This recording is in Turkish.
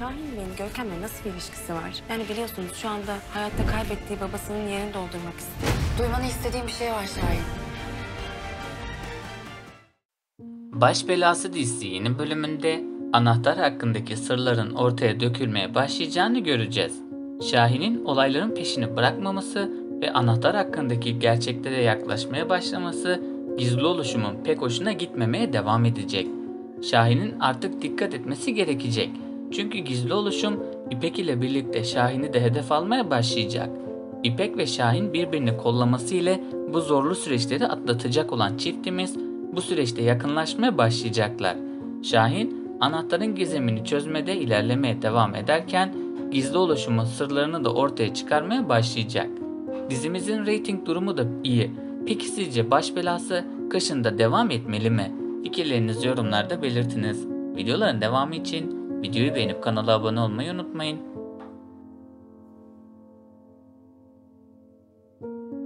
Şahin Bey'in Görkem'le nasıl bir ilişkisi var? Yani biliyorsunuz şu anda hayatta kaybettiği babasının yerini doldurmak istiyor. Duymanı istediğim bir şey var Şahin. Baş Belası dizisi yeni bölümünde anahtar hakkındaki sırların ortaya dökülmeye başlayacağını göreceğiz. Şahin'in olayların peşini bırakmaması ve anahtar hakkındaki gerçeklere yaklaşmaya başlaması gizli oluşumun pek hoşuna gitmemeye devam edecek. Şahin'in artık dikkat etmesi gerekecek. Çünkü gizli oluşum İpek ile birlikte Şahin'i de hedef almaya başlayacak. İpek ve Şahin birbirini kollaması ile bu zorlu süreçleri atlatacak olan çiftimiz bu süreçte yakınlaşmaya başlayacaklar. Şahin anahtarın gizemini çözmede ilerlemeye devam ederken gizli oluşumun sırlarını da ortaya çıkarmaya başlayacak. Dizimizin reyting durumu da iyi. Peki sizce Baş Belası kışında devam etmeli mi? Fikirlerinizi yorumlarda belirtiniz. Videoların devamı için videoyu beğenip kanala abone olmayı unutmayın.